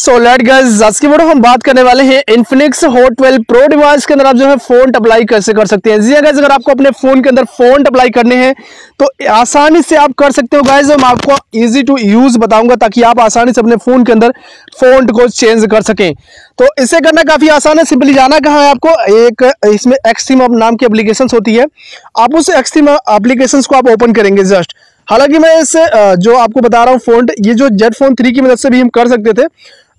So let guys, आज की video हम बात करने वाले हैं इन्फिनिक्स हॉट 12 प्रो डिवाइस के अंदर आप जो है फोन अप्लाई कैसे कर सकते हैं। जी गाइस, अगर आपको अपने फोन के अंदर फोन अप्लाई करने हैं तो आसानी से आप कर सकते हो। गाइस, मैं आपको इजी टू यूज बताऊंगा ताकि आप आसानी से अपने फोन के अंदर फोन को चेंज कर सकें। तो इसे करना काफी आसान है। सिंपली जाना कहाँ है आपको, एक इसमें XTheme नाम की एप्लीकेशन होती है, आप उस XTheme एप्लीकेशन को आप ओपन करेंगे। जस्ट हालांकि मैं इस जो आपको बता रहा हूँ फोन, ये जो जेड फोन 3 की मदद से भी हम कर सकते थे,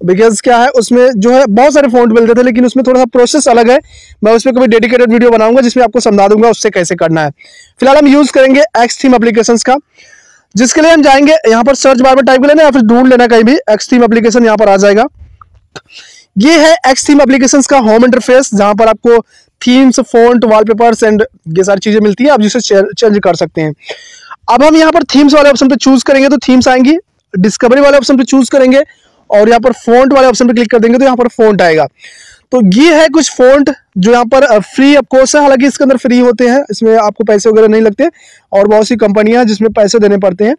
बिकॉज क्या है उसमें जो है बहुत सारे फोन मिलते थे, लेकिन उसमें थोड़ा सा प्रोसेस अलग है। मैं उसमें कभी डेडिकेटेड वीडियो बनाऊंगा जिसमें आपको समझा दूंगा उससे कैसे करना है। फिलहाल हम यूज करेंगे XTheme एप्लीकेशन का, जिसके लिए हम जाएंगे यहाँ पर सर्च बार में टाइप कर लेना या फिर ढूंढ लेना कहीं भी XTheme एप्लीकेशन, यहाँ पर आ जाएगा। ये है XTheme एप्लीकेशन का होम इंटरफेस, जहाँ पर आपको थीम्स, फोंट, वॉलपेपर्स एंड ये सारी चीजें मिलती है, आप जिसे चेंज कर सकते हैं। अब हम यहाँ पर थीम्स वाले ऑप्शन पे चूज करेंगे तो थीम्स आएंगी, डिस्कवरी वाले ऑप्शन पे चूज करेंगे और यहाँ पर फोंट वाले ऑप्शन पे क्लिक कर देंगे तो यहाँ पर फोंट आएगा। तो ये है कुछ फोंट जो यहाँ पर फ्री ऑफ कोर्स है, हालांकि इसके अंदर फ्री होते हैं, इसमें आपको पैसे वगैरह नहीं लगते और बहुत सी कंपनियां हैं जिसमें पैसे देने पड़ते हैं।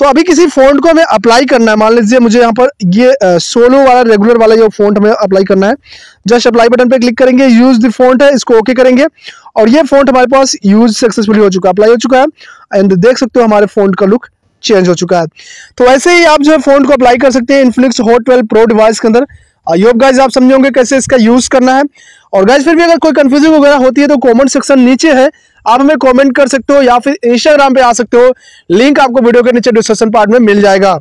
तो अभी किसी फोंट को हमें अप्लाई करना है, मान लीजिए मुझे यहाँ पर ये 16 वाला रेगुलर वाला ये फोंट हमें अप्लाई करना है। जस्ट अप्लाई बटन पे क्लिक करेंगे, यूज द फोंट है, इसको ओके करेंगे और ये फोंट हमारे पास यूज सक्सेसफुली हो चुका है, अप्लाई हो चुका है एंड देख सकते हो हमारे फोंट का लुक चेंज हो चुका है। तो वैसे ही आप जो है फोंट को अप्लाई कर सकते हैं इन्फिनिक्स हॉट 12 प्रो डिवाइस के अंदर। आई होप गाइज आप समझोगे कैसे इसका यूज करना है। और गाइज फिर भी अगर कोई कंफ्यूजिंग वगैरह होती है तो कमेंट सेक्शन नीचे है, आप हमें कमेंट कर सकते हो या फिर इंस्टाग्राम पे आ सकते हो, लिंक आपको वीडियो के नीचे डिस्क्रिप्शन पार्ट में मिल जाएगा।